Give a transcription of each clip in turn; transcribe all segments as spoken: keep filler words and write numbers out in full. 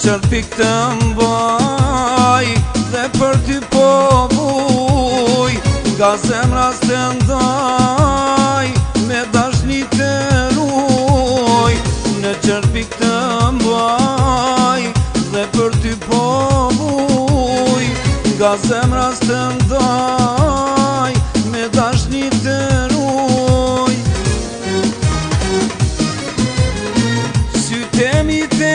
qërë pik të mbaj dhe për ty po vuj, nga zemras të ndaj me dashni të ruj. Në qërë pik të mbaj dhe për ty po vuj, nga zemras të ndaj me dashni të ruj. Sytemi të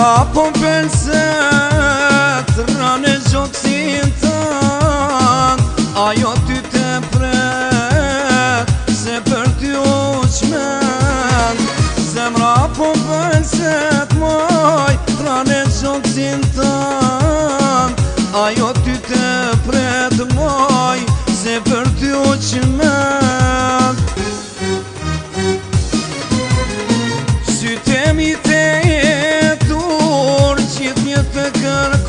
Apon penset, rane gjoksin tën, ajo ty të pret, se për ty u qmen. Zemra apon penset, maj, rane gjoksin tën, ajo ty të pret, maj, se për ty u qmen. Sytemi te e, You're the girl.